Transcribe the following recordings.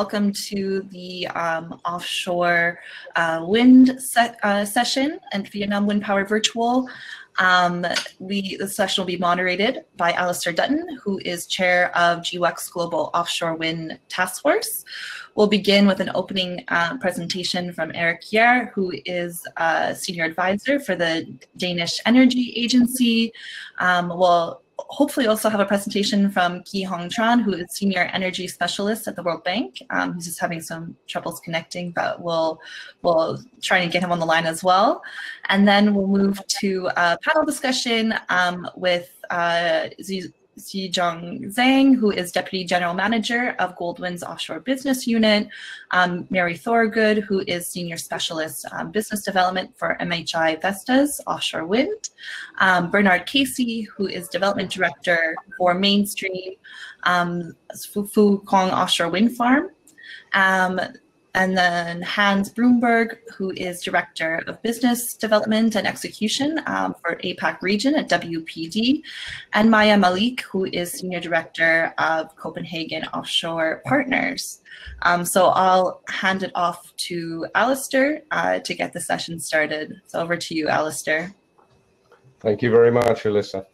Welcome to the offshore wind session and Vietnam Wind Power Virtual. The session will be moderated by Alistair Dutton, who is chair of GWEC's Global Offshore Wind Task Force. We'll begin with an opening presentation from Erik Kjær, who is a senior advisor for the Danish Energy Agency. We'll hopefully also have a presentation from Ky Hong Tran, who is senior energy specialist at the World Bank. He's just having some troubles connecting, but we'll try and get him on the line as well. And then we'll move to a panel discussion with Zhang Xingang, who is Deputy General Manager of Goldwind's Offshore Business Unit, Mary Thorgood, who is Senior Specialist Business Development for MHI Vestas Offshore Wind, Bernard Casey, who is Development Director for Mainstream Phu Cuong Offshore Wind Farm, and then Hans Brumberg, who is Director of Business Development and Execution for APAC Region at WPD, and Maya Malik, who is Senior Director of Copenhagen Offshore Partners. So I'll hand it off to Alistair to get the session started. So over to you, Alistair. Thank you very much, Alyssa.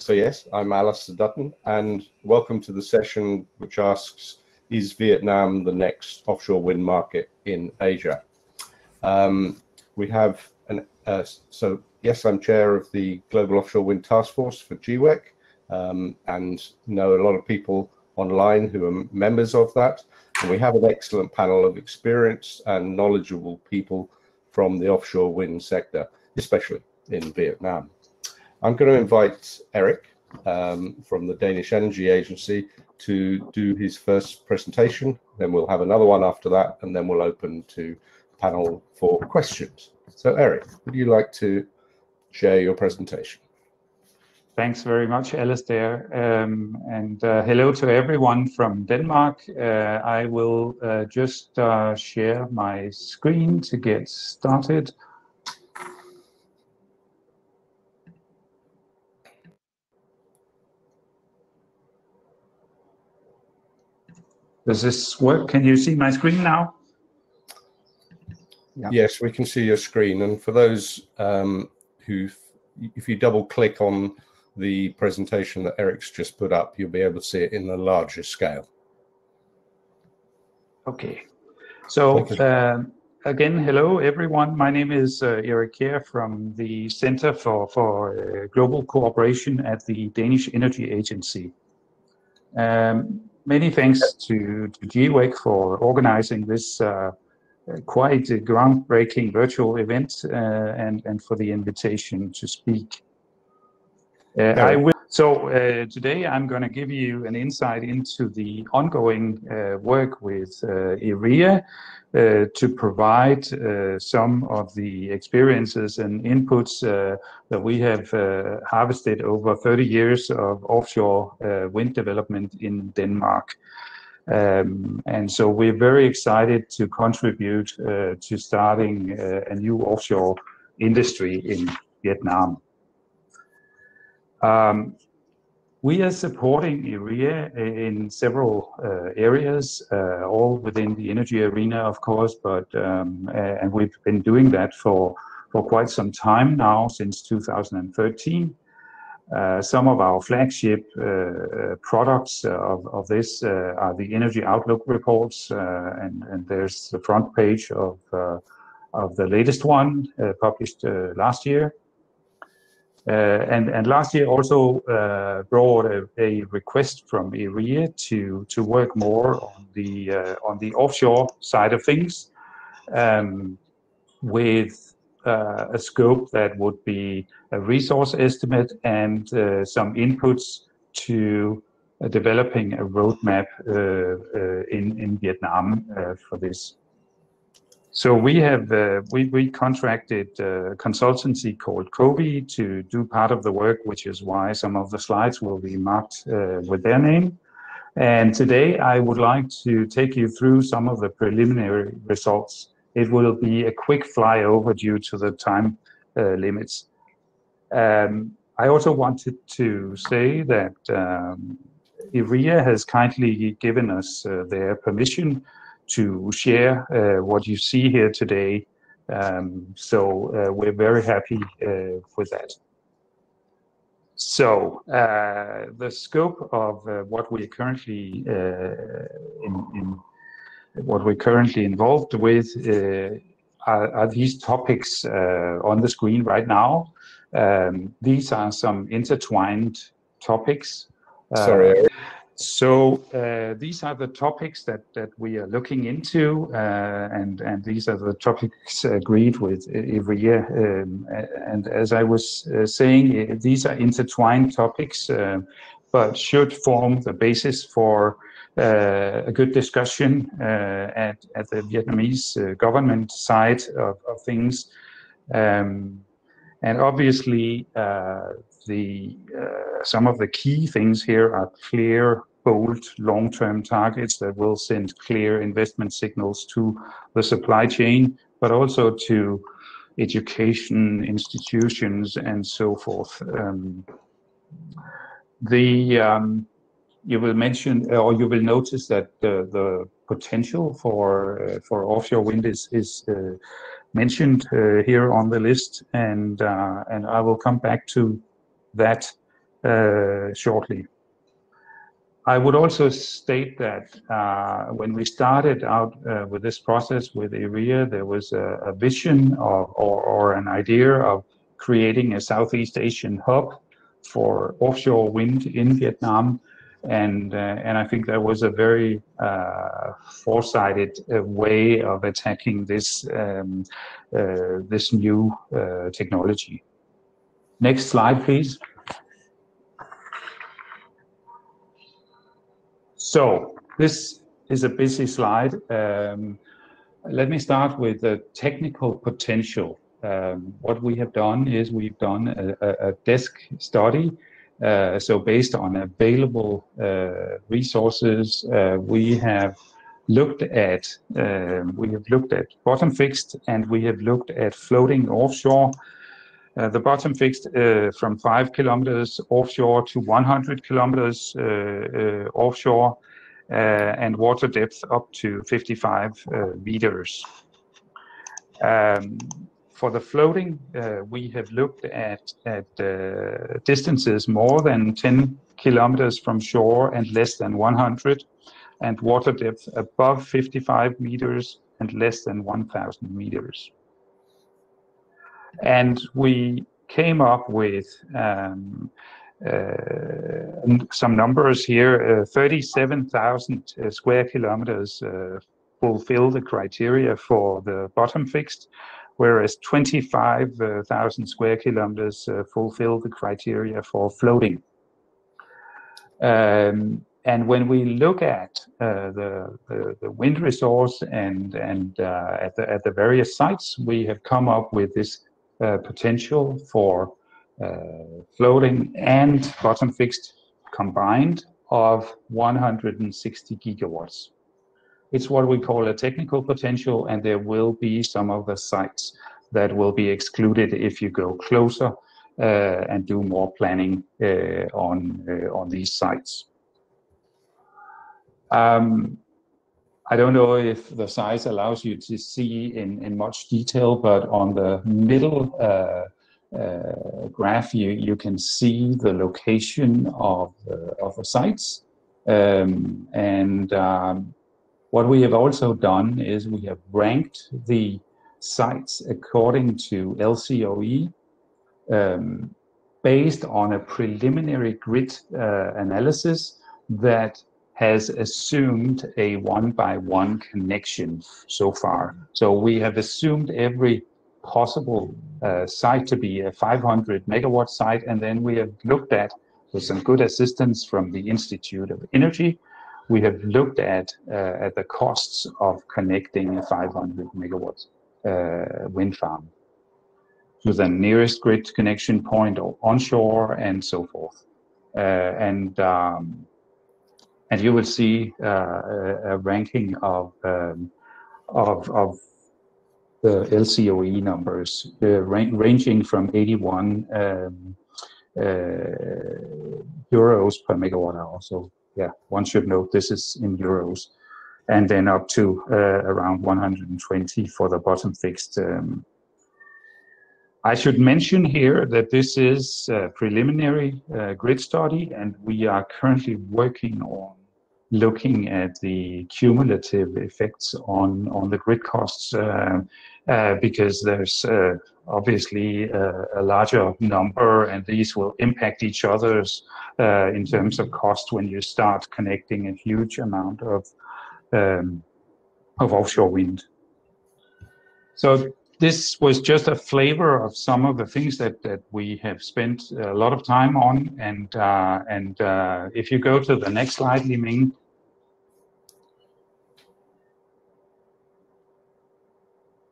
So yes, I'm Alistair Dutton, and welcome to the session which asks, is Vietnam the next offshore wind market in Asia? So yes, I'm chair of the Global Offshore Wind Task Force for GWEC, and know a lot of people online who are members of that. And we have an excellent panel of experienced and knowledgeable people from the offshore wind sector, especially in Vietnam. I'm going to invite Erik from the Danish Energy Agency to do his first presentation, then we'll have another one after that, and then we'll open to panel for questions. So Erik, would you like to share your presentation? Thanks very much, Alistair, and hello to everyone from Denmark. I will just share my screen to get started. Does this work? Can you see my screen now? Yeah. Yes, we can see your screen. And for those who, if you double click on the presentation that Erik's just put up, you'll be able to see it in the larger scale. Okay. So again, hello everyone. My name is Erik Kjær from the Center for Global Cooperation at the Danish Energy Agency. Many thanks to GWEC for organizing this quite a groundbreaking virtual event and for the invitation to speak. Today I'm going to give you an insight into the ongoing work with ERIA to provide some of the experiences and inputs that we have harvested over 30 years of offshore wind development in Denmark. And so we're very excited to contribute to starting a new offshore industry in Vietnam. We are supporting ERIA in several areas, all within the energy arena, of course, but and we've been doing that for quite some time now, since 2013. Some of our flagship products of this are the Energy Outlook reports, and there's the front page of the latest one published last year. And last year also brought a request from ERIA to work more on the offshore side of things, with a scope that would be a resource estimate and some inputs to developing a roadmap in Vietnam for this. So we have we contracted a consultancy called Kobe to do part of the work, which is why some of the slides will be marked with their name. And today I would like to take you through some of the preliminary results. It will be a quick flyover due to the time limits. I also wanted to say that ERIA has kindly given us their permission to share what you see here today. So we're very happy with that. So the scope of what we're currently involved with are these topics on the screen right now. These are some intertwined topics. Sorry. So these are the topics that we are looking into, and these are the topics agreed with every year. And as I was saying, these are intertwined topics, but should form the basis for a good discussion at the Vietnamese government side of things. And obviously, some of the key things here are clear, bold, long-term targets that will send clear investment signals to the supply chain, but also to education institutions and so forth. You will mention, or you will notice that the potential for offshore wind is mentioned here on the list, and I will come back to that shortly. I would also state that when we started out with this process with ERIA, there was a vision or an idea of creating a Southeast Asian hub for offshore wind in Vietnam, and I think that was a very foresighted way of attacking this this new technology. Next slide, please. So this is a busy slide. Let me start with the technical potential. What we have done is we've done a desk study. So based on available resources, we have looked at bottom fixed, and we have looked at floating offshore. The bottom fixed from 5 kilometers offshore to 100 kilometers offshore, and water depth up to 55 meters. For the floating, we have looked at distances more than 10 kilometers from shore and less than 100, and water depth above 55 meters and less than 1,000 meters. And we came up with some numbers here. 37,000 square kilometers fulfill the criteria for the bottom fixed, whereas 25,000 square kilometers fulfill the criteria for floating. And when we look at the wind resource and at the various sites, we have come up with this potential for floating and bottom fixed combined of 160 gigawatts. It's what we call a technical potential, and there will be some of the sites that will be excluded if you go closer and do more planning on these sites. I don't know if the size allows you to see in much detail, but on the middle graph, you can see the location of the sites. What we have also done is we have ranked the sites according to LCOE based on a preliminary grid analysis that has assumed a 1-by-1 connection so far. So we have assumed every possible site to be a 500 megawatt site, and then we have looked at, with some good assistance from the Institute of Energy, we have looked at the costs of connecting a 500 megawatt wind farm to the nearest grid connection point or onshore and so forth. And you will see a ranking of the LCOE numbers ranging from 81 euros per megawatt hour, so yeah, one should note this is in euros, and then up to around 120 for the bottom fixed. I should mention here that this is a preliminary grid study, and we are currently working on looking at the cumulative effects on the grid costs, because there's obviously a larger number, and these will impact each other's in terms of cost when you start connecting a huge amount of offshore wind. So this was just a flavor of some of the things that we have spent a lot of time on. And if you go to the next slide, Li Ming.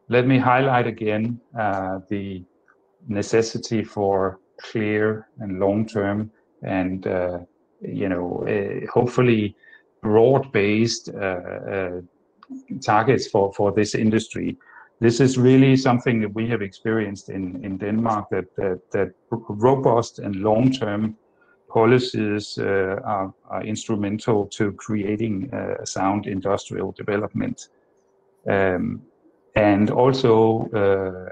Let me highlight again the necessity for clear and long-term and, hopefully broad-based targets for this industry. This is really something that we have experienced in Denmark, that robust and long-term policies are instrumental to creating sound industrial development. And also,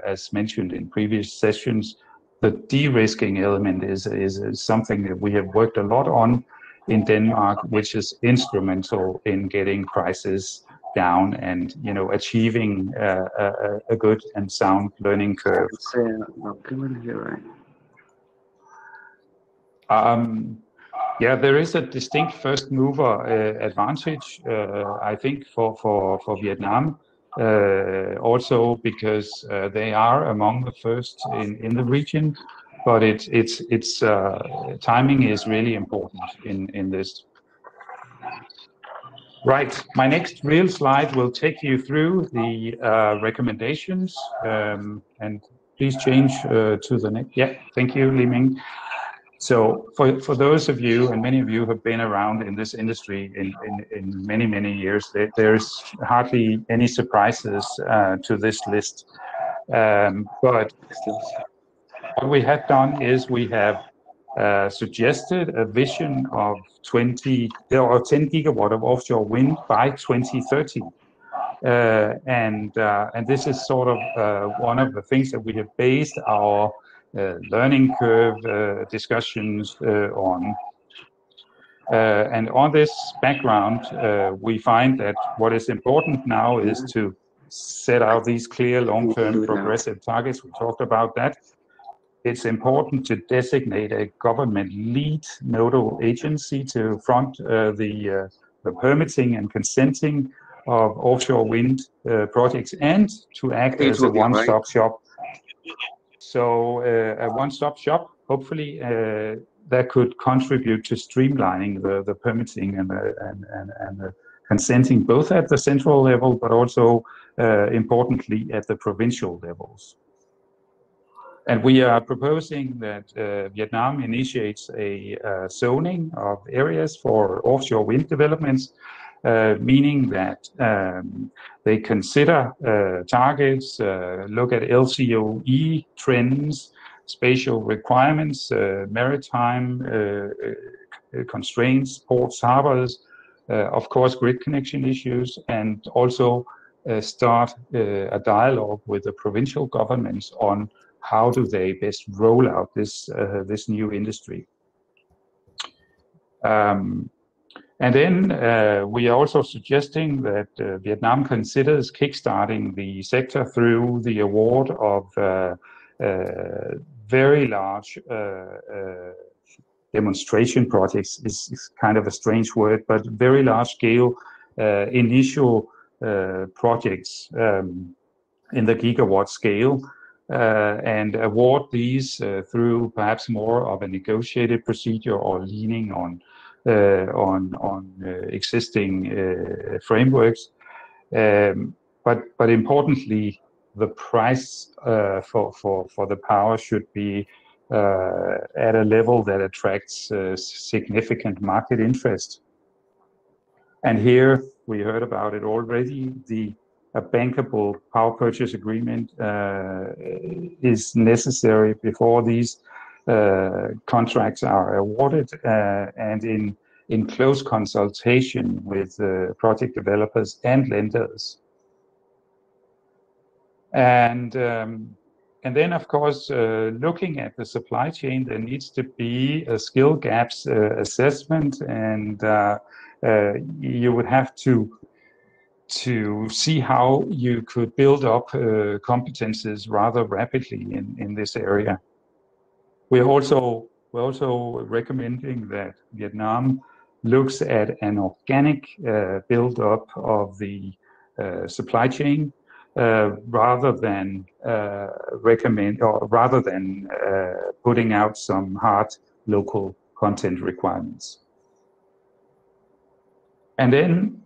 as mentioned in previous sessions, the de-risking element is something that we have worked a lot on in Denmark, which is instrumental in getting prices down and, achieving a good and sound learning curve. Yeah, there is a distinct first mover advantage, I think, for Vietnam. Also because they are among the first in the region, but its timing is really important in this. Right, my next real slide will take you through the recommendations, and please change to the next. Yeah, thank you, Li Ming. So for those of you, and many of you have been around in this industry in many, many years, there's hardly any surprises to this list. But what we have done is we have suggested a vision of 10 gigawatt of offshore wind by 2030. And this is sort of one of the things that we have based our learning curve discussions on. And on this background, we find that what is important now is to set out these clear long-term progressive targets. We talked about that. It's important to designate a government lead nodal agency to front the permitting and consenting of offshore wind projects, and to act as a one-stop shop. So a one-stop shop, hopefully, that could contribute to streamlining the permitting and the consenting, both at the central level, but also importantly at the provincial levels. And we are proposing that Vietnam initiates a zoning of areas for offshore wind developments, meaning that they consider targets, look at LCOE trends, spatial requirements, maritime constraints, ports, harbors, of course, grid connection issues, and also start a dialogue with the provincial governments on how do they best roll out this new industry. And then we are also suggesting that Vietnam considers kickstarting the sector through the award of very large demonstration projects. It's kind of a strange word, but very large scale initial projects in the gigawatt scale, and award these through perhaps more of a negotiated procedure or leaning on existing frameworks, but importantly, the price for the power should be at a level that attracts significant market interest. And here we heard about it already. A bankable power purchase agreement is necessary before these contracts are awarded, and in in close consultation with project developers and lenders. And then, of course, looking at the supply chain, there needs to be a skill gaps assessment, and you would have to see how you could build up competences rather rapidly in this area. We're also recommending that Vietnam looks at an organic build-up of the supply chain rather than putting out some hard local content requirements. And then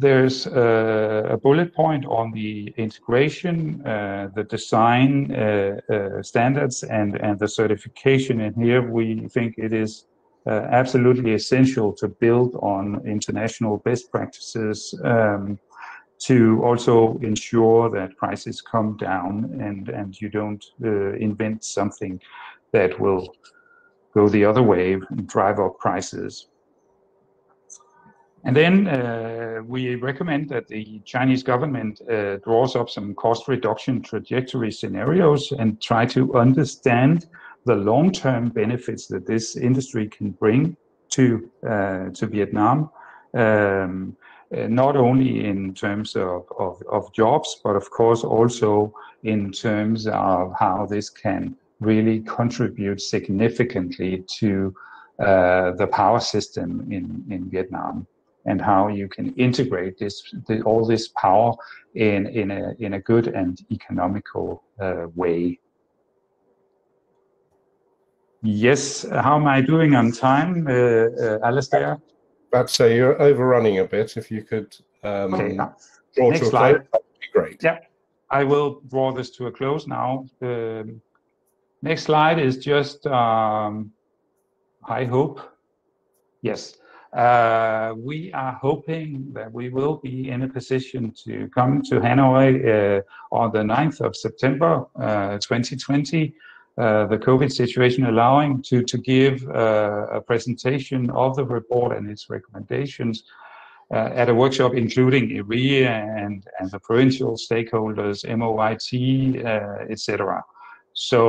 there's a bullet point on the integration, the design standards, and the certification. And here we think it is absolutely essential to build on international best practices to also ensure that prices come down and you don't invent something that will go the other way and drive up prices. And then we recommend that the Chinese government draws up some cost reduction trajectory scenarios and try to understand the long-term benefits that this industry can bring to Vietnam, not only in terms of jobs, but of course also in terms of how this can really contribute significantly to the power system in Vietnam, and how you can integrate all this power in a good and economical way. Yes, how am I doing on time, Alistair? Perhaps so you're overrunning a bit. If you could draw to a close, that would be great. Yeah, I will draw this to a close now. Next slide is just high hope. Yes. We are hoping that we will be in a position to come to Hanoi on the 9th of September 2020, the COVID situation allowing, to give a presentation of the report and its recommendations at a workshop including ERIA and the provincial stakeholders, MOIT, etc. So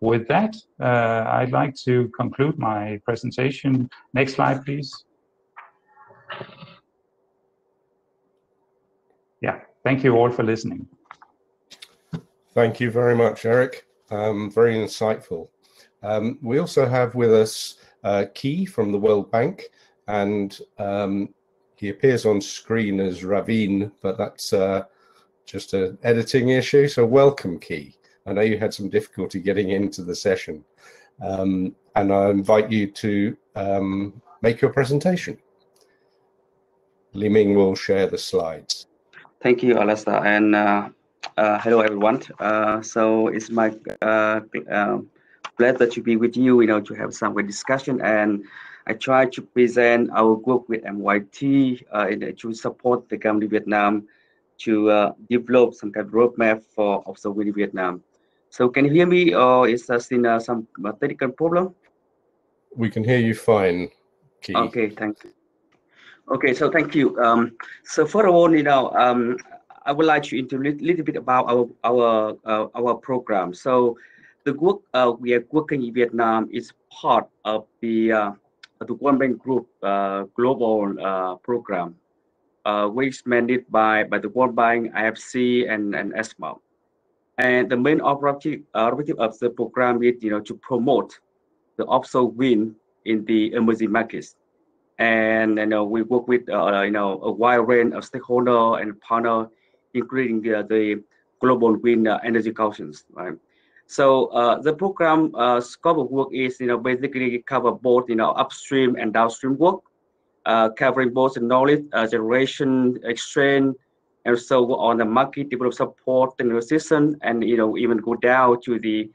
with that, I'd like to conclude my presentation. Next slide, please. Yeah, thank you all for listening. Thank you very much, Erik. Very insightful. We also have with us Ky from the World Bank, and he appears on screen as Ravine, but that's just an editing issue. So welcome, Ky. I know you had some difficulty getting into the session, and I invite you to make your presentation. Li Ming will share the slides. Thank you, Alistair, and hello, everyone. So it's my pleasure to be with you, to have some good discussion, and I try to present our work with MYT to support the government of Vietnam to develop some kind of roadmap for offshore wind in Vietnam. So can you hear me, or is there still some technical problem? We can hear you fine, Ky. Okay, thank you. Okay, so thank you. So first of all, I would like to introduce a little bit about our program. So the work we are working in Vietnam is part of the World Bank Group global program, which is mandated by the World Bank, IFC, and ESMO. And the main objective of the program is to promote the offshore wind in the emerging markets. And we work with a wide range of stakeholders and partners, including the global wind energy councils. Right? So the program scope of work is basically cover both upstream and downstream work, covering both the knowledge generation, exchange, and so on the market develop support and resistance, and even go down to the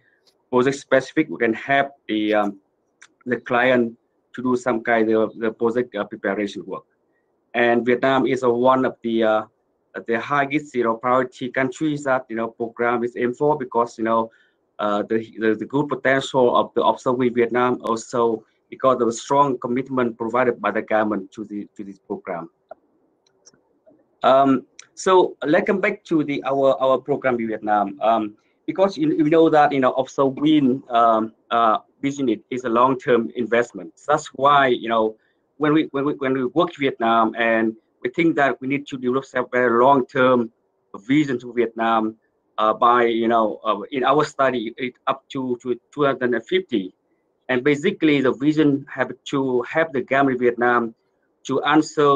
project specific. We can help the client to do some kind of the project preparation work. And Vietnam is one of the highest priority countries that program is aimed for, because the good potential of the offshore wind Vietnam also because of the strong commitment provided by the government to this program. So let's come back to the our program in Vietnam, because you know that offshore wind business is a long-term investment. That's why when we work Vietnam, and we think that we need to develop a very long-term vision to Vietnam by in our study it up to 2050, and basically the vision have to help the government in Vietnam to answer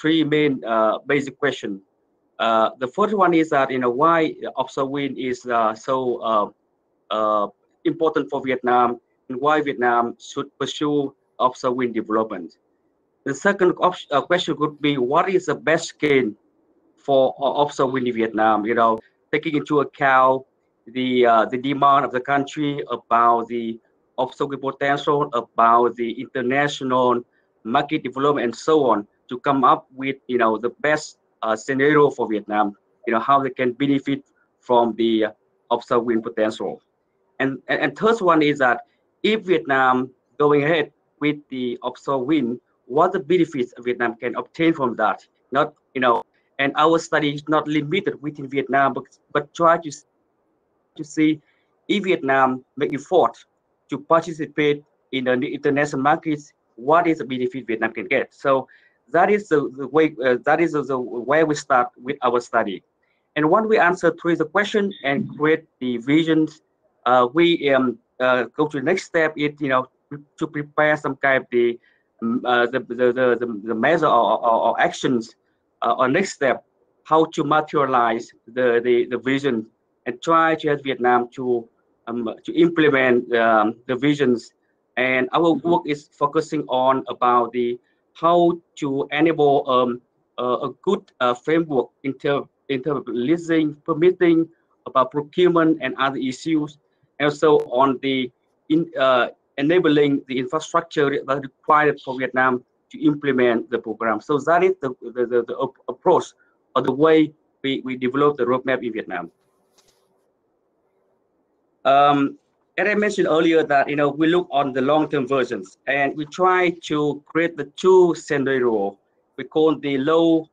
three main basic questions. The first one is that why offshore wind is so important for Vietnam, and why Vietnam should pursue offshore wind development. The second question could be, what is the best scale for offshore wind in Vietnam? Taking into account the demand of the country, about the offshore wind potential, about the international market development, and so on, to come up with the best scenario for Vietnam, how they can benefit from the offshore wind potential. And third one is that if Vietnam going ahead with the offshore wind, what the benefits Vietnam can obtain from that? Not and our study is not limited within Vietnam, but try to see if Vietnam make effort to participate in the international markets, what is the benefit Vietnam can get. So that is the way that is the way we start with our study. And once we answer through the question and create the visions, we go to the next step. It to prepare some kind of the measure or actions or next step, how to materialize the vision, and try to help Vietnam to implement the visions. And our work is focusing on about the how to enable a good framework in terms of leasing, permitting, about procurement and other issues, and also on the enabling the infrastructure that required for Vietnam to implement the program. So that is the approach or the way we develop the roadmap in Vietnam. As I mentioned earlier, that we look on the long-term versions, and we try to create the two scenario. We call the low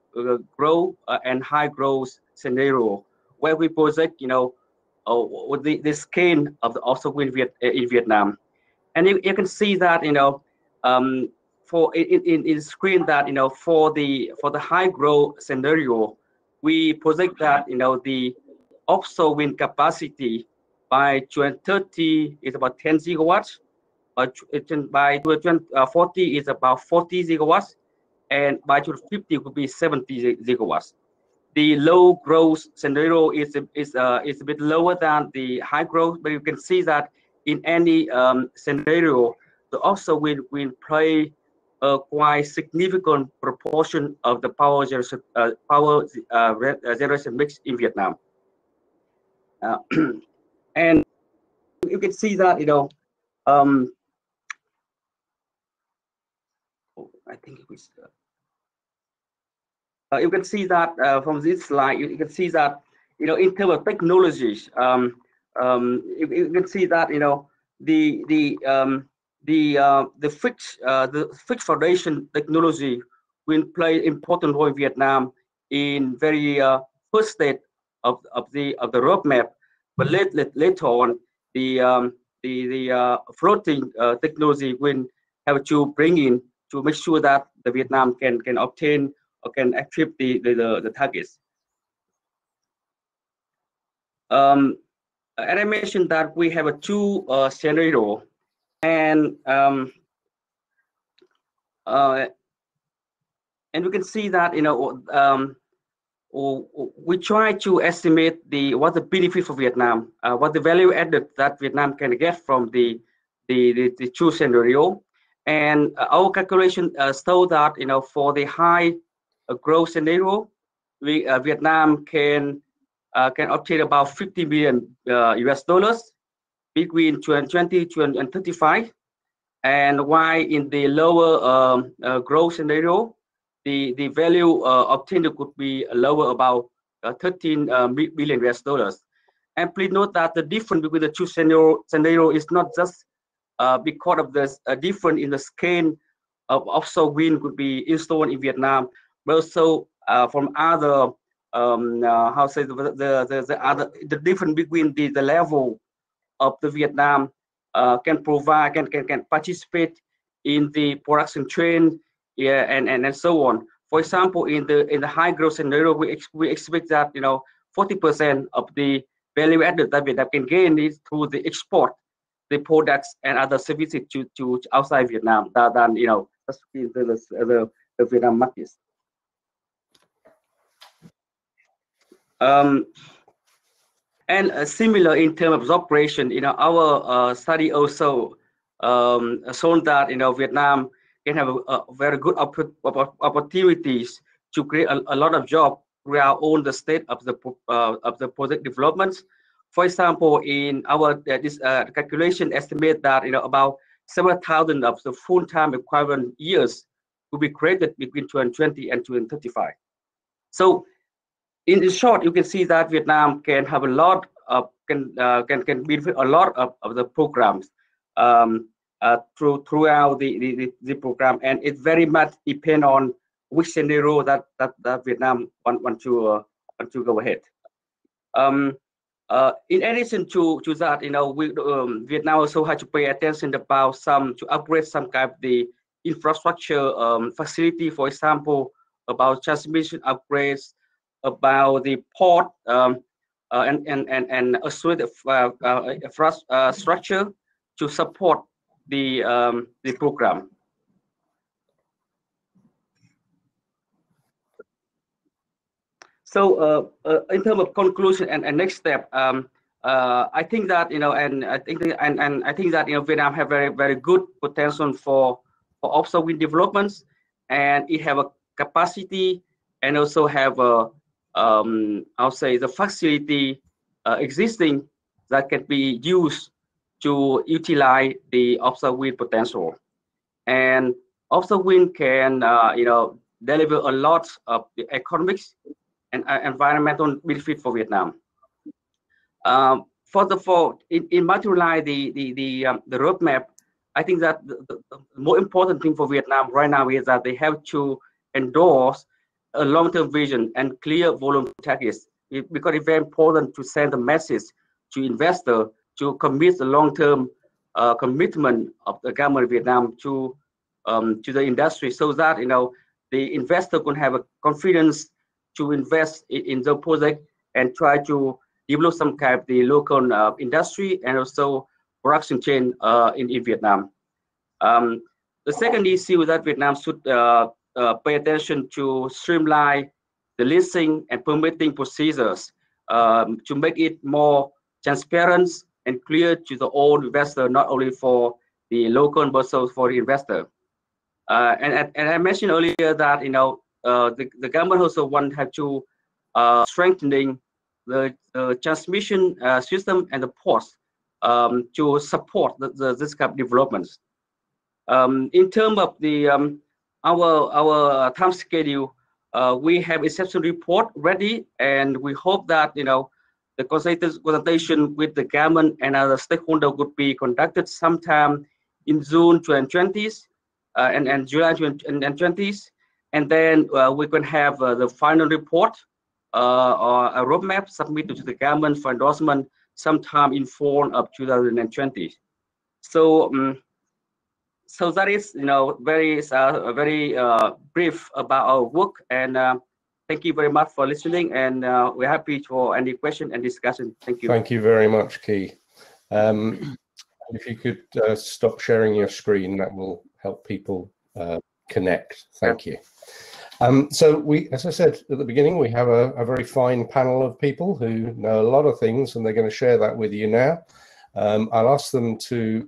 growth and high growth scenario, where we project the scale of the offshore wind in Vietnam. And you can see that for in screen that for the high growth scenario, we project that the offshore wind capacity by 2030 is about 10 gigawatts, by 2040 is about 40 gigawatts, and by 2050 would be 70 gigawatts. The low growth scenario is a bit lower than the high growth, but you can see that in any scenario, the offshore wind will play a quite significant proportion of the power generation, mix in Vietnam. And you can see that I think it was. You can see that from this slide. You can see that in terms of technologies, you can see that the fixed foundation technology will play an important role in Vietnam in very first stage of the roadmap. But later on, the floating technology will have to bring in to make sure that the Vietnam can obtain or can achieve the targets. And I mentioned that we have a two scenario, and we can see that we try to estimate what the benefit for Vietnam, what the value added that Vietnam can get from the two scenario. And our calculation show that for the high growth scenario, we Vietnam can obtain about $50 million between 2020 and 35, and why in the lower growth scenario, the value obtained could be lower, about $13 billion. And please note that the difference between the two scenario is not just because of the difference in the scale of offshore wind could be installed in Vietnam, but also from other the difference between the level of the Vietnam can provide can participate in the production chain, yeah, and so on. For example, in the high growth scenario, we expect that 40% of the value added that Vietnam can gain is through the export, the products and other services to outside Vietnam than that's the Vietnam markets. And similar in terms of operation, our study also shown that Vietnam can have a very good opportunities to create a lot of jobs throughout all the state of the project developments. For example, in our this calculation estimate that about 7,000 of the full-time equivalent years will be created between 2020 and 2035. So, in short, you can see that Vietnam can have a lot of can benefit a lot of the programs throughout the program, and it very much depends on which scenario that Vietnam want to go ahead. In addition to that, Vietnam also had to pay attention about to upgrade some kind of the infrastructure facility, for example, about transmission upgrades, about the port and a suite of structure to support the program. So in terms of conclusion and next step, I think that Vietnam have very good potential for offshore wind developments, and it have a capacity and also have a I'll say the facility existing that can be used to utilize the offshore wind potential. And offshore wind can deliver a lot of the economics and environmental benefit for Vietnam. In materialize the roadmap, I think that the more important thing for Vietnam right now is that they have to endorse a long-term vision and clear volume targets, because it's very important to send a message to investors to commit the long-term commitment of the government of Vietnam to the industry, so that the investor can have a confidence to invest in the project and try to develop some kind of the local industry and also production chain in Vietnam. The second issue that Vietnam should pay attention to streamline the listing and permitting procedures to make it more transparent and clear to the old investor, not only for the local but also for the investor. And I mentioned earlier that the government also had to strengthening the transmission system and the ports to support this kind of developments. In terms of the our time schedule, we have exceptional report ready, and we hope that the consultation with the government and other stakeholders would be conducted sometime in June 2020 and July 2020s. And then we can have the final report or a roadmap submitted to the government for endorsement sometime in fall of 2020. So, so that is very brief about our work, and thank you very much for listening. And we're happy for any question and discussion. Thank you. Thank you very much, Ky. If you could stop sharing your screen, that will help people connect. Thank you. So we, as I said at the beginning, we have a very fine panel of people who know a lot of things, and they're going to share that with you now. I'll ask them to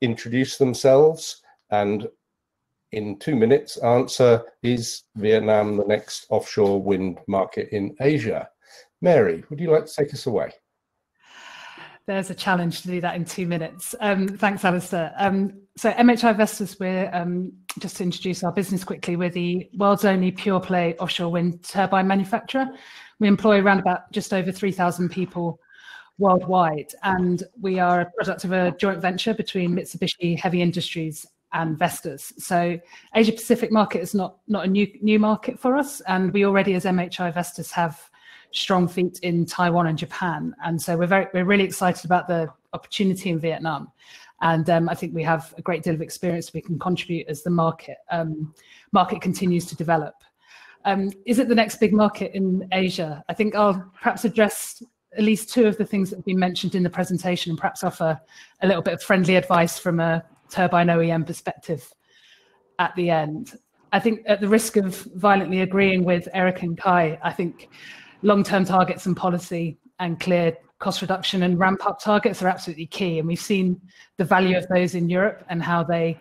introduce themselves and in 2 minutes answer, is Vietnam the next offshore wind market in Asia? Mary, would you like to take us away? There's a challenge to do that in 2 minutes. Thanks, Alistair. So MHI Vestas, we're, just to introduce our business quickly, we're the world's only pure play offshore wind turbine manufacturer. We employ around about just over 3,000 people worldwide. And we are a product of a joint venture between Mitsubishi Heavy Industries and Vestas. So Asia Pacific market is not a new market for us. And we already as MHI Vestas have strong feet in Taiwan and Japan. And so we're really excited about the opportunity in Vietnam. And I think we have a great deal of experience we can contribute as the market continues to develop. Is it the next big market in Asia? I think I'll perhaps address at least two of the things that have been mentioned in the presentation and perhaps offer a little bit of friendly advice from a turbine OEM perspective at the end. I think at the risk of violently agreeing with Erik and Ky, I think long-term targets and policy and clear cost reduction and ramp-up targets are absolutely key, and we've seen the value of those in Europe and how they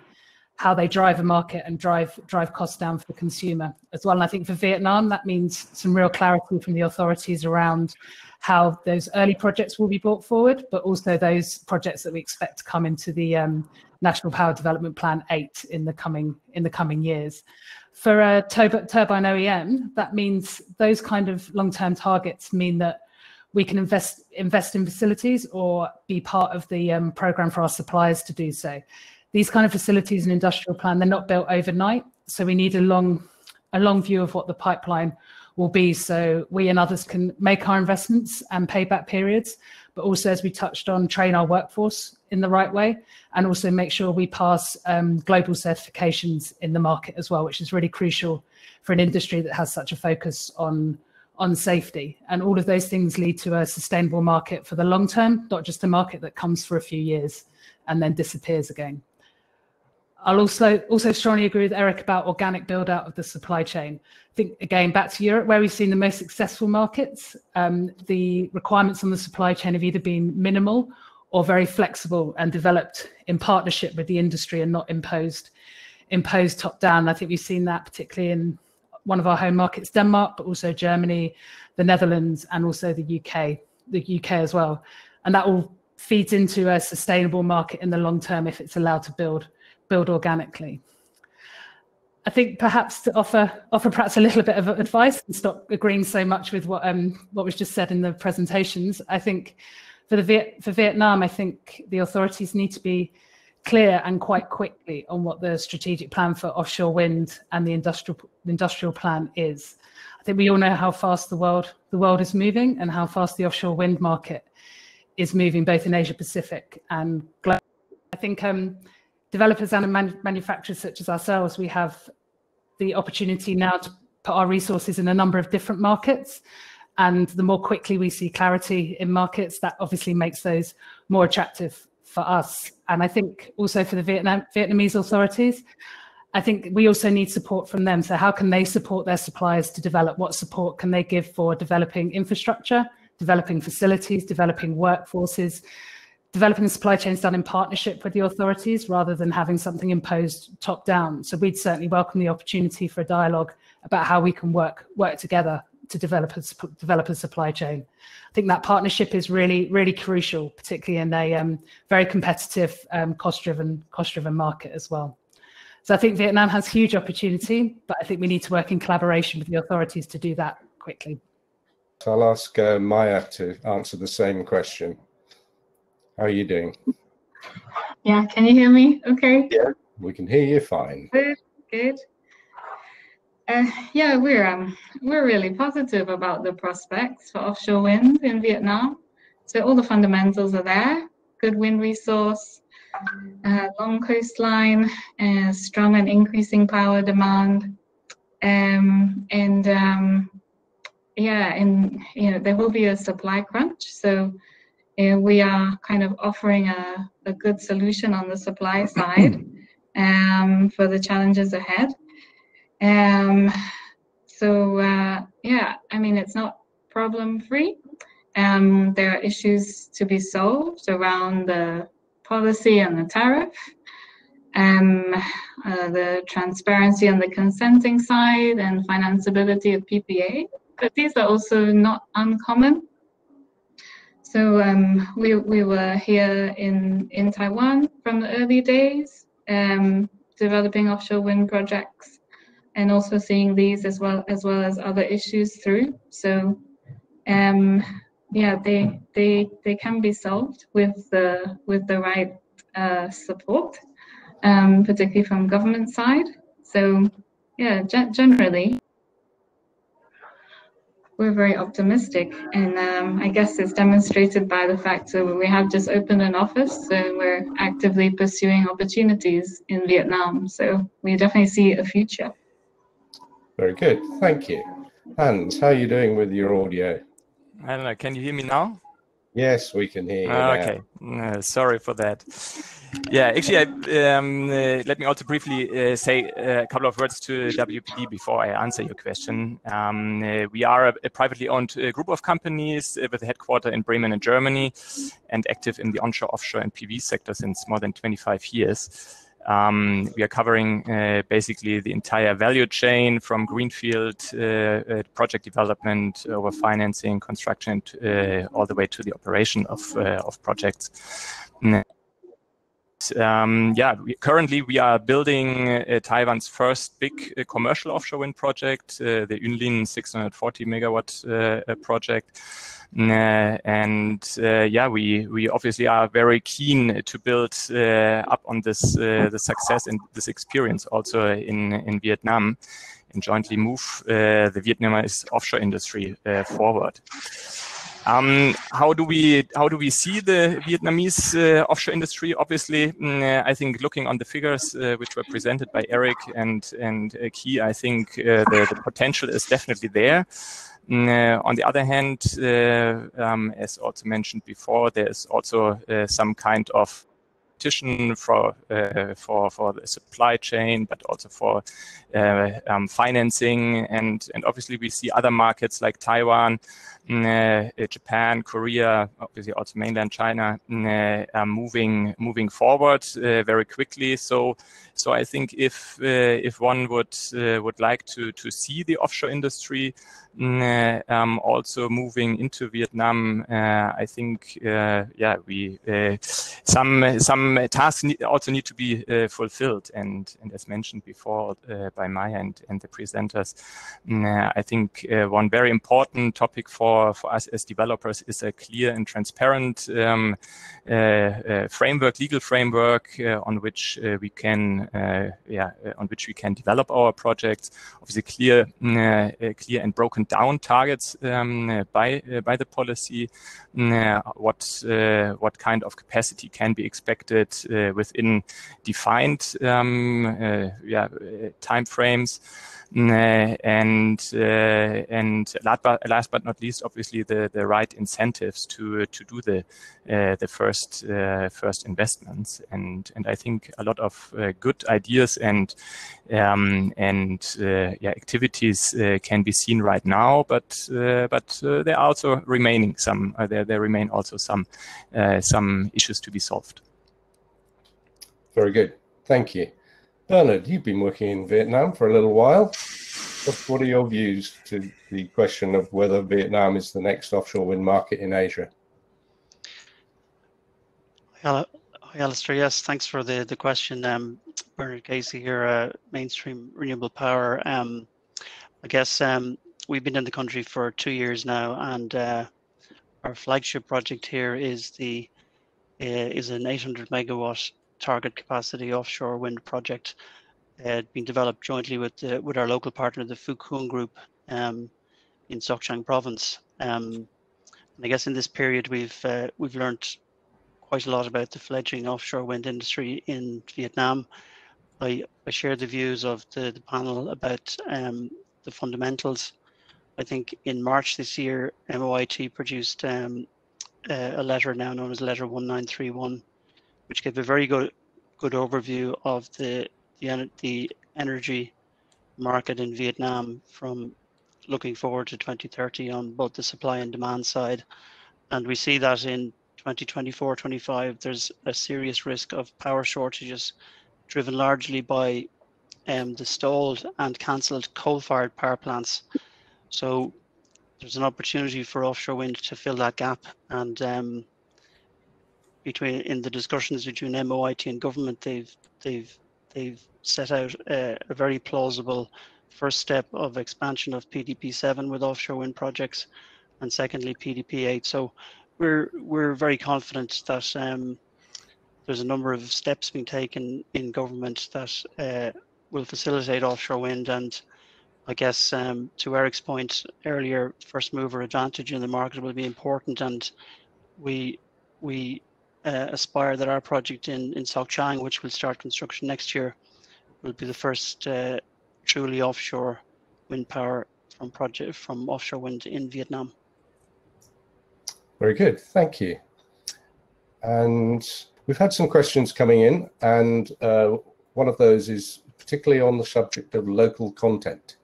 drive a market and drive costs down for the consumer as well. And I think for Vietnam, that means some real clarity from the authorities around how those early projects will be brought forward, but also those projects that we expect to come into the National Power Development Plan 8 in the coming years. For a turbine OEM, that means those kind of long-term targets mean that we can invest in facilities or be part of the program for our suppliers to do so. These kind of facilities and industrial plan, they're not built overnight. So we need a long view of what the pipeline will be, so we and others can make our investments and payback periods, but also, as we touched on, train our workforce in the right way and also make sure we pass global certifications in the market as well, which is really crucial for an industry that has such a focus on safety. And all of those things lead to a sustainable market for the long term, not just a market that comes for a few years and then disappears again. I'll also strongly agree with Erik about organic build out of the supply chain. I think, again, back to Europe, where we've seen the most successful markets, the requirements on the supply chain have either been minimal or very flexible and developed in partnership with the industry and not imposed top down. I think we've seen that particularly in one of our home markets, Denmark, but also Germany, the Netherlands, and also the UK as well. And that all feeds into a sustainable market in the long term if it's allowed to build organically. I think perhaps to offer perhaps a little bit of advice and stop agreeing so much with what was just said in the presentations. I think for Vietnam, I think the authorities need to be clear and quite quickly on what the strategic plan for offshore wind and the industrial plan is. I think we all know how fast the world is moving and how fast the offshore wind market is moving, both in Asia Pacific and globally. I think developers and manufacturers such as ourselves, we have the opportunity now to put our resources in a number of different markets. And the more quickly we see clarity in markets, that obviously makes those more attractive for us. And I think also for the Vietnamese authorities, I think we also need support from them. So how can they support their suppliers to develop? What support can they give for developing infrastructure, developing facilities, developing workforces, developing the supply chains done in partnership with the authorities rather than having something imposed top down. So we'd certainly welcome the opportunity for a dialogue about how we can work together to develop a supply chain. I think that partnership is really, really crucial, particularly in a very competitive, cost-driven market as well. So I think Vietnam has huge opportunity, but I think we need to work in collaboration with the authorities to do that quickly. So I'll ask Maya to answer the same question. How are you doing? Yeah, can you hear me okay? Yeah, we can hear you fine. Good, good. Yeah, we're really positive about the prospects for offshore wind in Vietnam. So all the fundamentals are there: good wind resource, long coastline, strong and increasing power demand, and you know, there will be a supply crunch. So we are kind of offering a good solution on the supply side for the challenges ahead. Yeah, I mean, it's not problem-free. There are issues to be solved around the policy and the tariff, the transparency on the consenting side, and financeability of PPA. But these are also not uncommon. So we were here in Taiwan from the early days, developing offshore wind projects, and also seeing these as well as other issues through. So yeah, they can be solved with the right support, particularly from government side. So yeah, generally we're very optimistic, and I guess it's demonstrated by the fact that we have just opened an office and we're actively pursuing opportunities in Vietnam. So we definitely see a future. Very good, thank you. Hans, how are you doing with your audio? I don't know, can you hear me now? Yes, we can hear you now. Okay, sorry for that. Yeah, actually, let me also briefly say a couple of words to WPD before I answer your question. We are a privately owned group of companies with a headquarter in Bremen in Germany, and active in the onshore, offshore and PV sector since more than 25 years. We are covering basically the entire value chain from greenfield project development over financing, construction, all the way to the operation of projects. Yeah, currently we are building Taiwan's first big commercial offshore wind project, the Yunlin 640 megawatt project. And yeah, we obviously are very keen to build up on this the success and this experience also in Vietnam, and jointly move the Vietnamese offshore industry forward. How do we see the Vietnamese offshore industry? Obviously, I think looking on the figures which were presented by Erik and Ky, I think the potential is definitely there. On the other hand, as also mentioned before, there is also some kind of competition for the supply chain, but also for financing, and obviously we see other markets like Taiwan, Japan, Korea, obviously also mainland China moving forward very quickly. So I think if one would like to see the offshore industry also moving into Vietnam, I think yeah, we some tasks also need to be fulfilled, and as mentioned before by Maya and the presenters, I think one very important topic for us as developers is a clear and transparent legal framework on which we can develop our projects. Obviously, clear and broken down targets by the policy, what kind of capacity can be expected within defined timeframes, and last but not least, obviously the right incentives to do the first investments, and I think a lot of good ideas and activities can be seen right now, but there are also remaining some some issues to be solved. Very good, thank you. Bernard, you've been working in Vietnam for a little while. What are your views to the question of whether Vietnam is the next offshore wind market in Asia? Hello, Alistair. Yes, thanks for the question. Bernard Casey here, Mainstream Renewable Power. I guess we've been in the country for 2 years now, and our flagship project here is an 800 megawatt target capacity offshore wind project being developed jointly with our local partner, the Phu Cuong Group in Soc Trang province. And I guess in this period we've learned quite a lot about the fledgling offshore wind industry in Vietnam. I share the views of the panel about the fundamentals. I think in March this year, MOIT produced a letter now known as Letter 1931, which gave a very good overview of the energy market in Vietnam from looking forward to 2030 on both the supply and demand side. And we see that in 2024, 25, there's a serious risk of power shortages driven largely by the stalled and cancelled coal-fired power plants. So there's an opportunity for offshore wind to fill that gap, and in the discussions between MOIT and government, they've set out a very plausible first step of expansion of PDP7 with offshore wind projects, and secondly PDP8. So we're very confident that there's a number of steps being taken in government that will facilitate offshore wind, and I guess to Erik's point earlier, first mover advantage in the market will be important, and we aspire that our project in Soc Trang, which will start construction next year, will be the first truly offshore wind power from offshore wind in Vietnam. Very good, thank you. And we've had some questions coming in, and one of those is particularly on the subject of local content.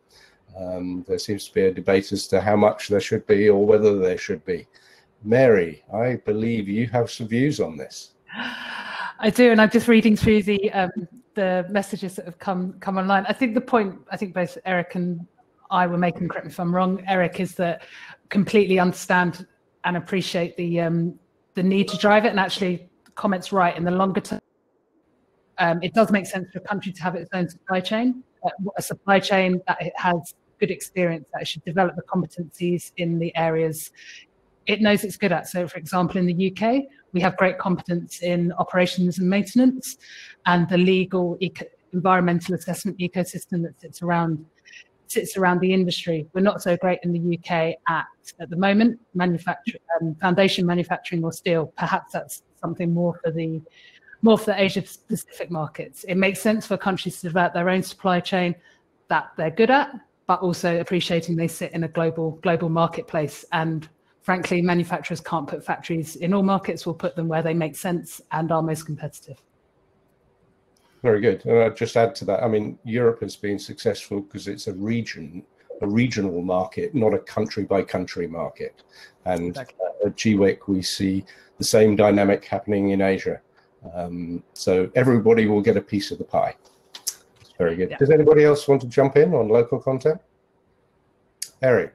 There seems to be a debate as to how much there should be or whether there should be. Mary, I believe you have some views on this. I do, and I'm just reading through the messages that have come online. I think the point, I think both Erik and I were making, correct me if I'm wrong, Erik, is that completely understand and appreciate the need to drive it, and actually comments right in the longer term. It does make sense for a country to have its own supply chain, a supply chain that it has good experience, that it should develop the competencies in the areas it knows it's good at. So for example, in the UK, we have great competence in operations and maintenance and the legal environmental assessment ecosystem that sits around the industry. We're not so great in the UK at the moment, foundation manufacturing or steel. Perhaps that's something more for the Asia Pacific markets. It makes sense for countries to develop their own supply chain that they're good at, but also appreciating they sit in a global marketplace, and frankly, manufacturers can't put factories in all markets. We'll put them where they make sense and are most competitive. Very good. And I'll just add to that. I mean, Europe has been successful because it's a regional market, not a country by country market. And exactly. At GWEC, we see the same dynamic happening in Asia. So everybody will get a piece of the pie. Very good. Yeah. Does anybody else want to jump in on local content? Erik.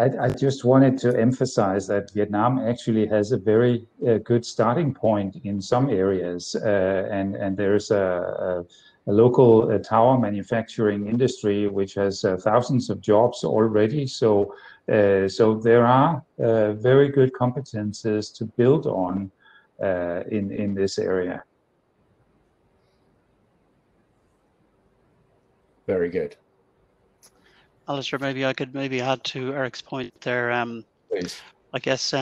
I just wanted to emphasize that Vietnam actually has a very good starting point in some areas, and there's a local tower manufacturing industry which has thousands of jobs already. So, so there are very good competences to build on in this area. Very good. Alistair, maybe I could add to Erik's point there. I guess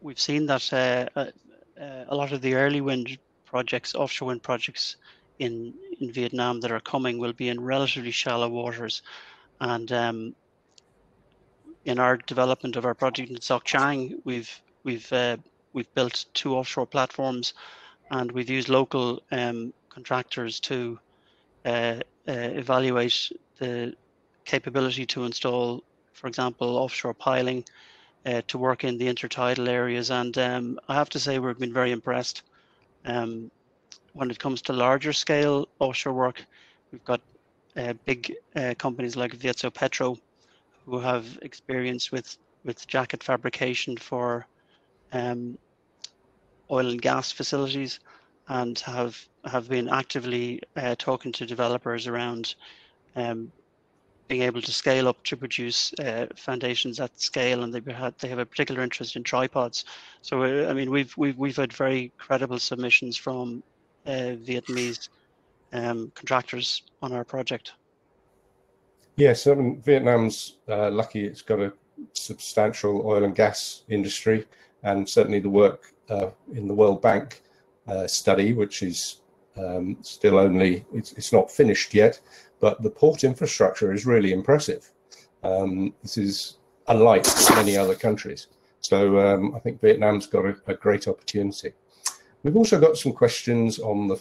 we've seen that a lot of the early wind projects, offshore wind projects in Vietnam that are coming will be in relatively shallow waters. And in our development of our project in Soc Trang, we've built 2 offshore platforms, and we've used local contractors to evaluate the capability to install, for example, offshore piling to work in the intertidal areas. And I have to say we've been very impressed. When it comes to larger scale offshore work, we've got big companies like Vietsovpetro who have experience with jacket fabrication for oil and gas facilities, and have been actively talking to developers around being able to scale up to produce foundations at scale, and they have a particular interest in tripods. So I mean, we've had very credible submissions from Vietnamese contractors on our project. Yes, I mean, Vietnam's lucky; it's got a substantial oil and gas industry, and certainly the work in the World Bank study, which is still only it's not finished yet. But the port infrastructure is really impressive. This is unlike many other countries. So I think Vietnam's got a great opportunity. We've also got some questions on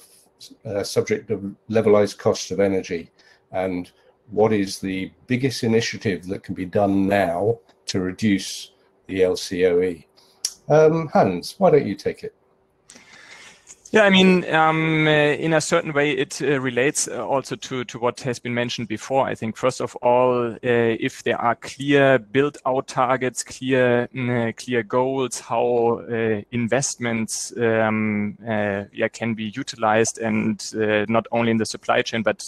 the subject of levelized cost of energy and what is the biggest initiative that can be done now to reduce the LCOE. Hans, why don't you take it? Yeah, I mean, in a certain way, it relates also to what has been mentioned before. I think, first of all, if there are clear build-out targets, clear goals, how investments can be utilized, and not only in the supply chain, but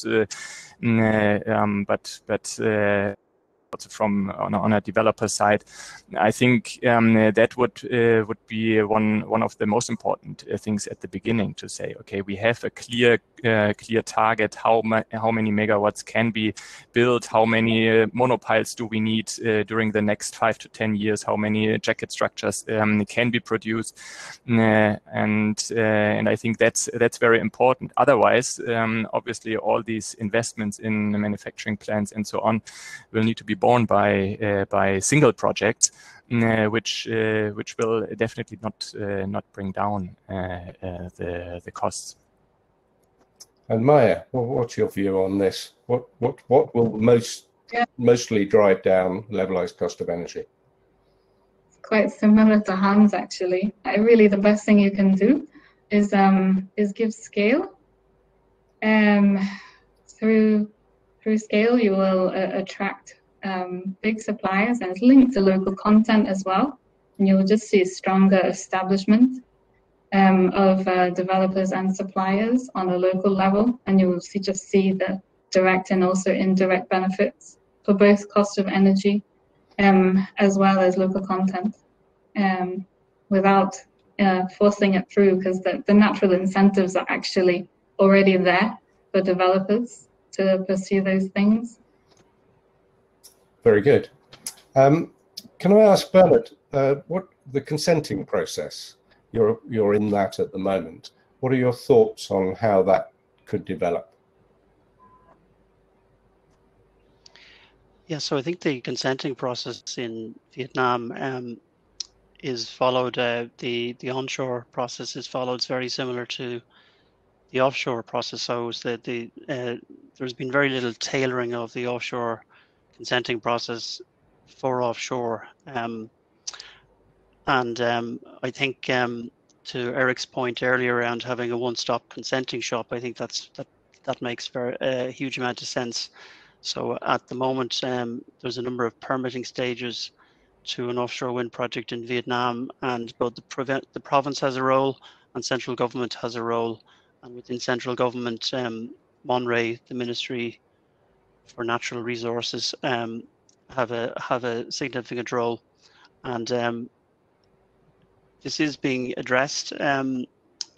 also from on a developer side. I think that would be one of the most important things at the beginning, to say, okay, we have a clear target, how many megawatts can be built, how many monopiles do we need during the next 5 to 10 years, how many jacket structures can be produced, and I think that's very important. Otherwise, obviously, all these investments in the manufacturing plants and so on will need to be borne by single projects, which will definitely not bring down the costs. And Maya, what's your view on this? What will mostly drive down levelized cost of energy? It's quite similar to Hans, actually. Really, the best thing you can do is give scale. Through scale, you will attract big suppliers, and it's linked to local content as well. And you'll just see a stronger establishment of developers and suppliers on a local level, and you will just see the direct and also indirect benefits for both cost of energy as well as local content, without forcing it through, because the natural incentives are actually already there for developers to pursue those things. Very good. Can I ask Bernard, what the consenting process, you're in that at the moment, what are your thoughts on how that could develop? Yeah, so I think the consenting process in Vietnam is followed, the onshore process is followed, it's very similar to the offshore process. So there's been very little tailoring of the offshore consenting process for offshore. I think to Erik's point earlier around having a one-stop consenting shop, I think that makes a huge amount of sense. So at the moment, there's a number of permitting stages to an offshore wind project in Vietnam, and both the province has a role and central government has a role. And within central government, Monre, the Ministry for Natural Resources, have a significant role, and this is being addressed in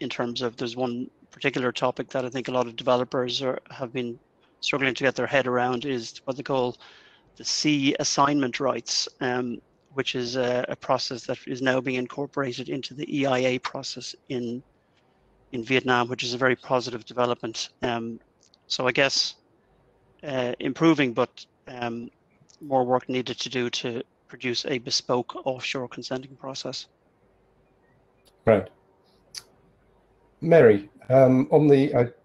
terms of, there's one particular topic that I think a lot of developers have been struggling to get their head around, is what they call the sea assignment rights, which is a process that is now being incorporated into the EIA process in Vietnam, which is a very positive development. So I guess improving, but more work needed to do to produce a bespoke offshore consenting process. Right. Mary, I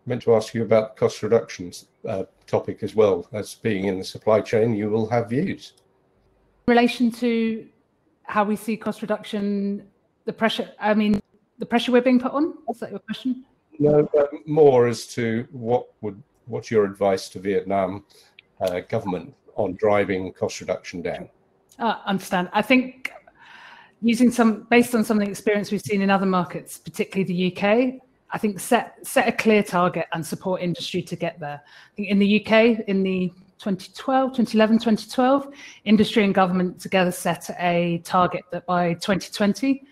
meant to ask you about cost reductions topic as well. As being in the supply chain, you will have views. In relation to how we see cost reduction, the pressure we're being put on? Is that your question? No, more as to what's your advice to Vietnam government on driving cost reduction down? Understand. I think based on some of the experience we've seen in other markets, particularly the UK, I think set a clear target and support industry to get there. I think in the UK, in the 2011, 2012, industry and government together set a target that by 2020,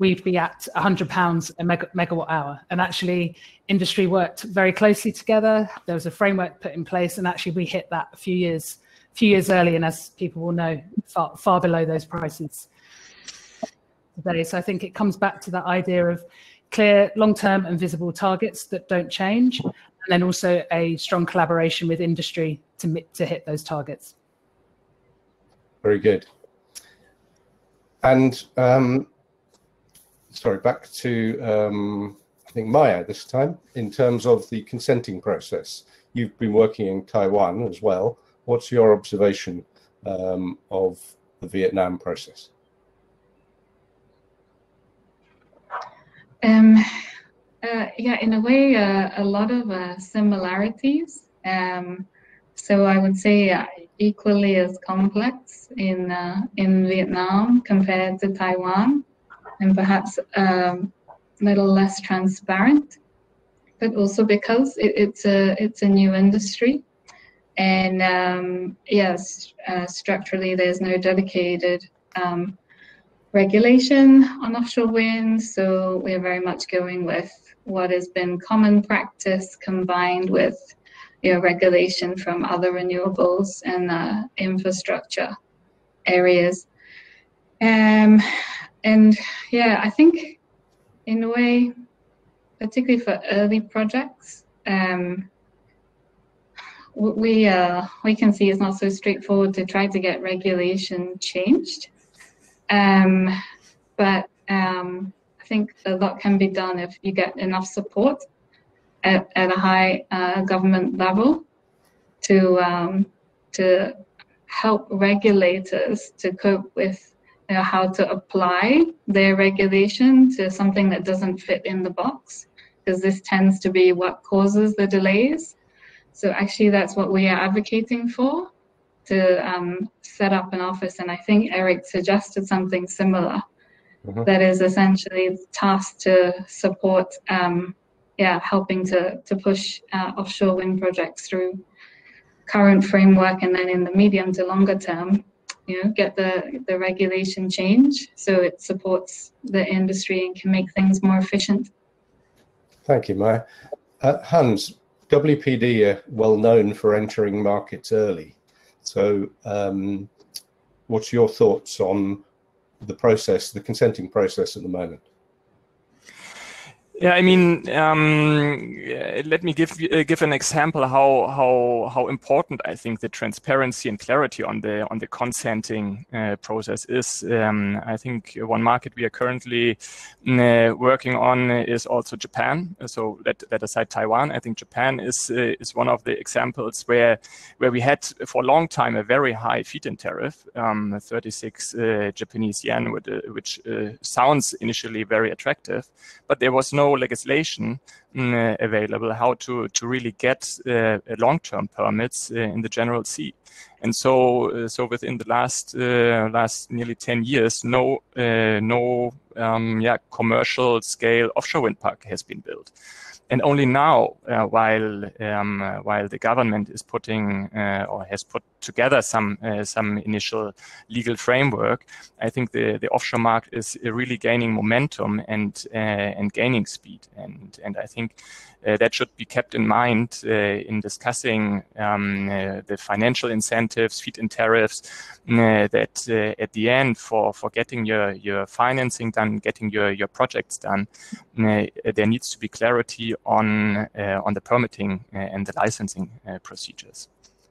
we'd be at £100 a megawatt hour. And actually, industry worked very closely together. There was a framework put in place, and actually we hit that a few years early, and as people will know, far, far below those prices today. So I think it comes back to that idea of clear, long-term and visible targets that don't change, and then also a strong collaboration with industry to hit those targets. Very good. And sorry, back to I think Maya this time, in terms of the consenting process. You've been working in Taiwan as well. What's your observation of the Vietnam process? Yeah, in a way, a lot of similarities. So I would say equally as complex in Vietnam compared to Taiwan, and perhaps a little less transparent, but also because it's a new industry, And yes, structurally, there's no dedicated regulation on offshore wind. So we're very much going with what has been common practice combined with regulation from other renewables and infrastructure areas. And yeah, I think in a way, particularly for early projects, we can see it's not so straightforward to try to get regulation changed. But I think a lot can be done if you get enough support at a high government level to help regulators to cope with how to apply their regulation to something that doesn't fit in the box, because this tends to be what causes the delays. So actually that's what we are advocating for, to set up an office. And I think Erik suggested something similar, mm-hmm. that is essentially tasked to support, helping to push offshore wind projects through current framework, and then in the medium to longer term, get the regulation change so it supports the industry and can make things more efficient. Thank you, Maya. Hans, WPD are well known for entering markets early. So what's your thoughts on the process, the consenting process at the moment? Yeah, I mean, let me give an example how important I think the transparency and clarity on the consenting process is. I think one market we are currently working on is also Japan. So that aside Taiwan, I think Japan is one of the examples where we had for a long time a very high feed-in tariff, 36 Japanese yen, which sounds initially very attractive, but there was no legislation available how to really get long-term permits in the general sea. And so within the last nearly 10 years, no commercial scale offshore wind park has been built. And only now, while the government is putting or has put together some initial legal framework, I think the offshore market is really gaining momentum and gaining speed. And I think that should be kept in mind in discussing the financial incentives, feed-in tariffs. That at the end, for getting your financing done, getting your projects done, there needs to be clarity on the permitting and the licensing procedures.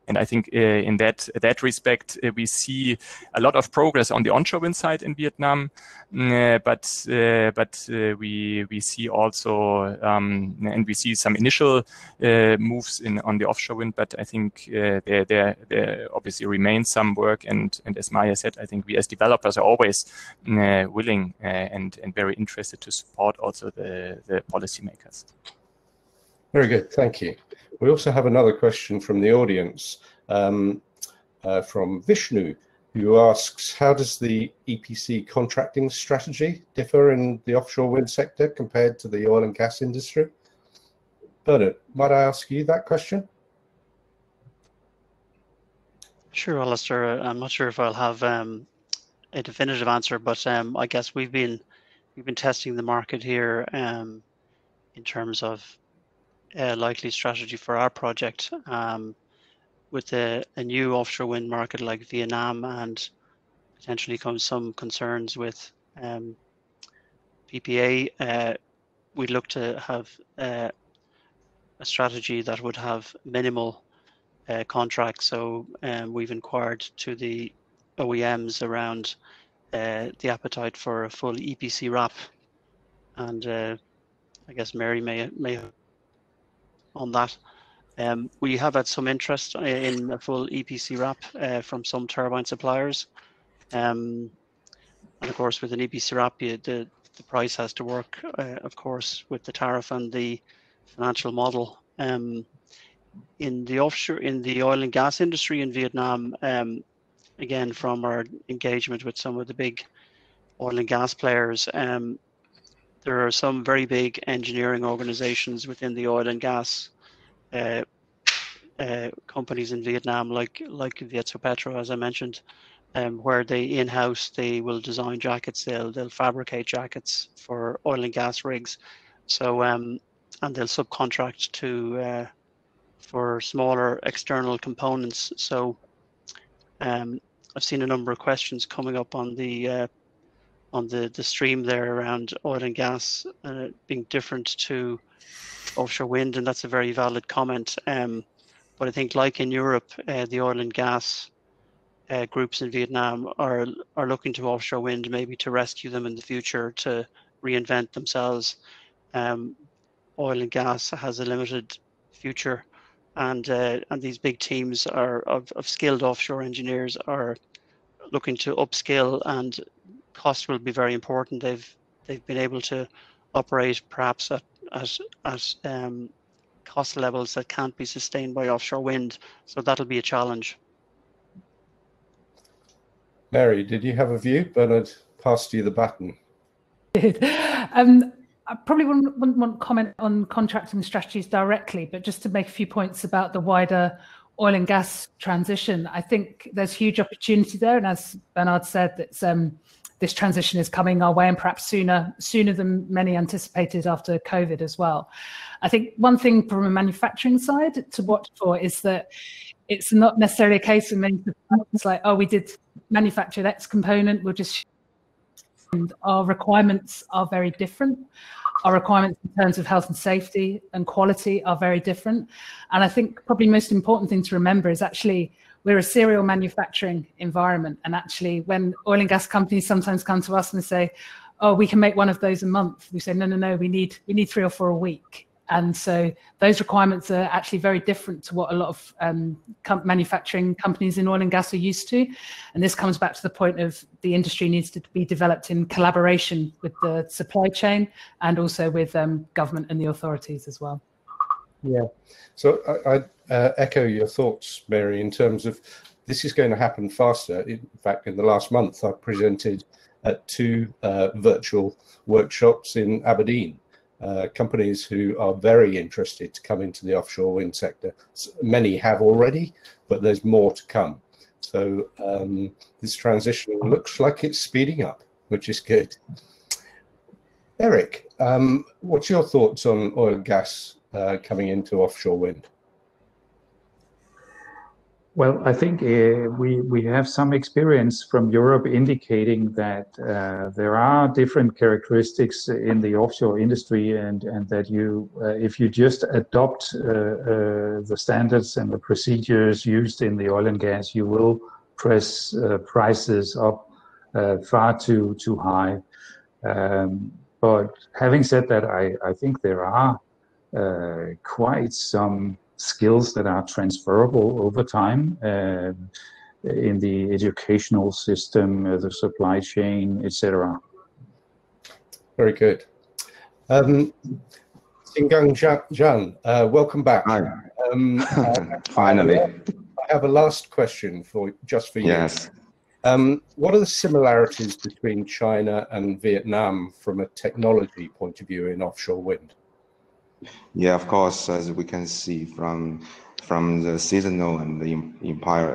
And I think in that respect, we see a lot of progress on the onshore wind side in Vietnam, but we see also and we see some initial moves on the offshore wind. But I think there obviously remains some work. And as Maya said, I think we as developers are always willing and very interested to support also the policymakers. Very good, thank you. We also have another question from the audience, from Vishnu, who asks, how does the EPC contracting strategy differ in the offshore wind sector compared to the oil and gas industry? Bernard, might I ask you that question? Sure, Alistair. I'm not sure if I'll have a definitive answer, but I guess we've been testing the market here in terms of likely strategy for our project with a new offshore wind market like Vietnam, and potentially comes some concerns with PPA. We'd look to have a strategy that would have minimal contracts. So we've inquired to the OEMs around the appetite for a full EPC wrap, and I guess Mary may on that. We have had some interest in a full EPC wrap from some turbine suppliers. And of course, with an EPC wrap, the price has to work, of course, with the tariff and the financial model. In the oil and gas industry in Vietnam, again, from our engagement with some of the big oil and gas players, there are some very big engineering organizations within the oil and gas companies in Vietnam like Vietsovpetro, as I mentioned, where they in-house, they will design jackets, they'll fabricate jackets for oil and gas rigs. So and they'll subcontract to for smaller external components. So I've seen a number of questions coming up on the stream there around oil and gas being different to offshore wind, and that's a very valid comment. But I think, like in Europe, the oil and gas groups in Vietnam are looking to offshore wind maybe to rescue them in the future, to reinvent themselves. Oil and gas has a limited future, and these big teams are of skilled offshore engineers are looking to upskill, and cost will be very important. They've been able to operate perhaps at cost levels that can't be sustained by offshore wind, so that'll be a challenge. Mary, did you have a view? Bernard passed you the baton. I probably wouldn't want to comment on contracting strategies directly, but just to make a few points about the wider oil and gas transition. I think there's huge opportunity there, and as Bernard said, it's, this transition is coming our way, and perhaps sooner than many anticipated after COVID as well. I think one thing from a manufacturing side to watch for is that it's not necessarily a case of many departments like, oh, we did manufacture X component, we'll just... And our requirements are very different. Our requirements in terms of health and safety and quality are very different. And I think probably most important thing to remember is actually we're a serial manufacturing environment. And actually when oil and gas companies sometimes come to us and say, oh, we can make one of those a month, we say, no, we need 3 or 4 a week. And so those requirements are actually very different to what a lot of manufacturing companies in oil and gas are used to. And this comes back to the point of the industry needs to be developed in collaboration with the supply chain and also with government and the authorities as well. Yeah, so I echo your thoughts, Mary, in terms of this is going to happen faster. In fact, in the last month, I presented at 2 virtual workshops in Aberdeen. Companies who are very interested to come into the offshore wind sector. Many have already, but there's more to come. So this transition looks like it's speeding up, which is good. Erik, what's your thoughts on oil and gas coming into offshore wind? Well, I think we have some experience from Europe indicating that there are different characteristics in the offshore industry, and that you, if you just adopt the standards and the procedures used in the oil and gas, you will press prices up far too high. But having said that, I think there are quite some skills that are transferable over time in the educational system, the supply chain, etc. Very good. Xingang Zhang, welcome back. Hi. Finally. I have a last question for you. Yes. What are the similarities between China and Vietnam from a technology point of view in offshore wind? Yeah, of course, as we can see from the seasonal and the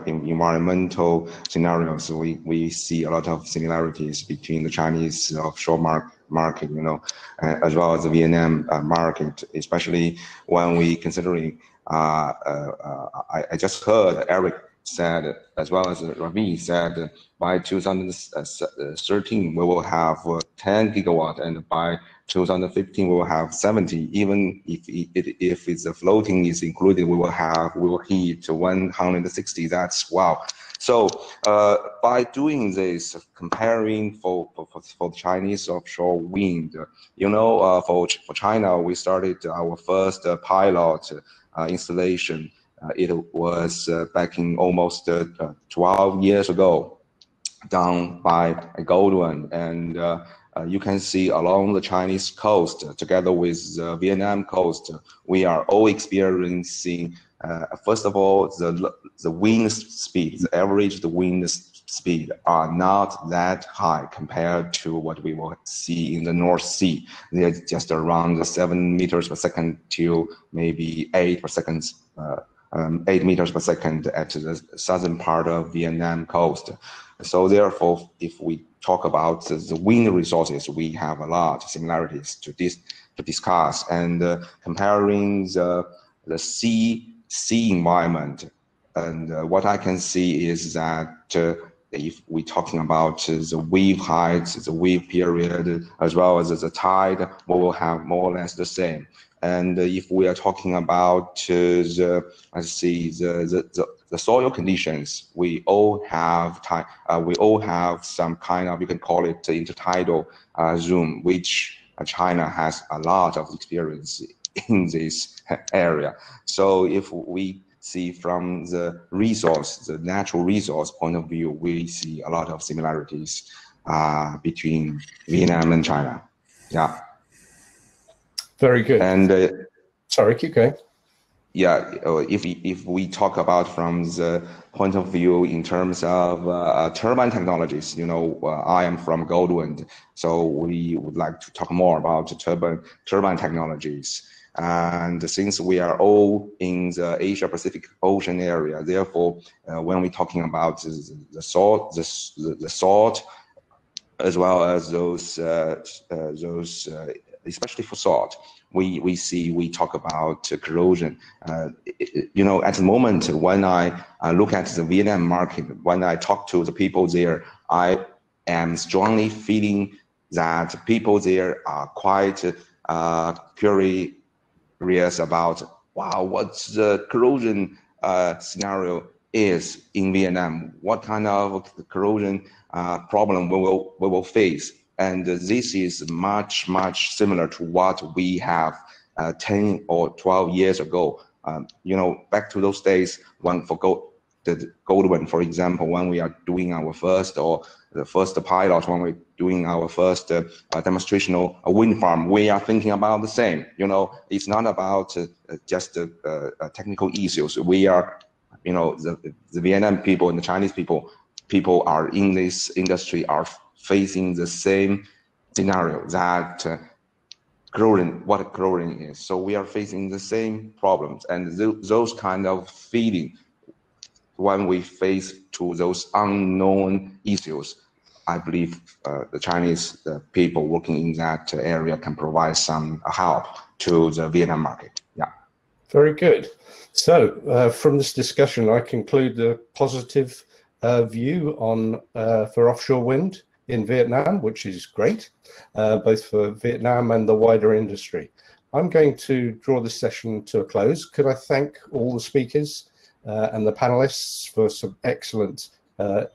environmental scenarios, we see a lot of similarities between the Chinese offshore market, you know, as well as the Vietnam market, especially when we considering, I just heard Erik said, as well as Ravi said, by 2013, we will have 10 gigawatt, and by 2015 we will have 70. Even if it's a floating is included, we will hit 160. That's wow. So by doing this, comparing for the Chinese offshore wind, you know, for China, we started our first pilot installation. It was back in almost 12 years ago, done by Goldwind, and you can see along the Chinese coast, together with the Vietnam coast, we are all experiencing, first of all, the wind speed, the average wind speed are not that high compared to what we will see in the North Sea. They're just around 7 meters per second to maybe 8 per second 8 meters per second at the southern part of Vietnam coast. So therefore, if we talk about the wind resources, we have a lot of similarities to discuss. And comparing the sea environment, and what I can see is that if we're talking about the wave heights, the wave period, as well as the tide, we will have more or less the same. And if we are talking about the soil conditions, we all have some kind of, you can call it intertidal zone, which China has a lot of experience in this area. So if we see from the resource, the natural resource point of view, we see a lot of similarities between Vietnam and China. Yeah. Very good. And sorry, keep going. Yeah, if we talk about from the point of view in terms of turbine technologies, you know, I am from Goldwind, so we would like to talk more about turbine technologies. And since we are all in the Asia Pacific Ocean area, therefore, when we're talking about the salt, as well as those, especially for salt, we talk about corrosion. You know, at the moment, when I look at the Vietnam market, when I talk to the people there, I am strongly feeling that people there are quite curious about, wow, what's the corrosion scenario is in Vietnam? What kind of corrosion problem we will face? And this is much, much similar to what we have 10 or 12 years ago. You know, back to those days when for Goldwind, for example, when we are doing our first or the first pilot, when we're doing our first demonstrational wind farm, we are thinking about the same. You know, it's not about just technical issues. We are, you know, the Vietnam people and the Chinese people are in this industry are facing the same scenario that corrosion is. So we are facing the same problems, and those kind of feeling when we face to those unknown issues, I believe the Chinese people working in that area can provide some help to the Vietnam market. Yeah. Very good. So from this discussion, I conclude the positive view on for offshore wind in Vietnam, which is great, both for Vietnam and the wider industry. I'm going to draw this session to a close. Could I thank all the speakers and the panelists for some excellent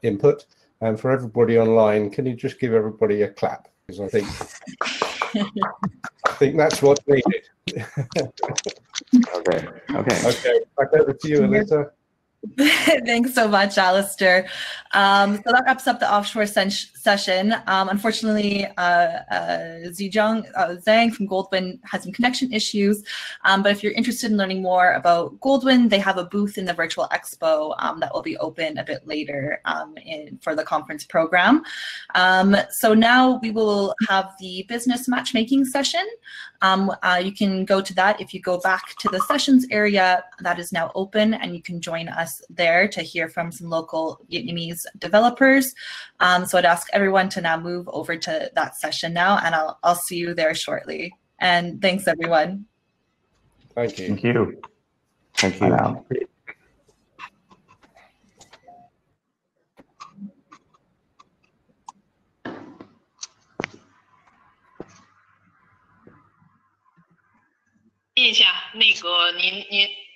input? And for everybody online, can you just give everybody a clap? Because I think that's what's needed. Okay. Okay. Okay. Back over to you, Anita. Thanks so much, Alistair. So that wraps up the offshore session. Unfortunately, Zhang from Goldwind had some connection issues, but if you're interested in learning more about Goldwind, they have a booth in the virtual expo that will be open a bit later for the conference program. So now we will have the business matchmaking session. You can go to that if you go back to the sessions area that is now open, and you can join us there to hear from some local Vietnamese developers. So I'd ask everyone to now move over to that session now, and I'll see you there shortly. And thanks, everyone. Thank you. Thank you. Thank you. Wow.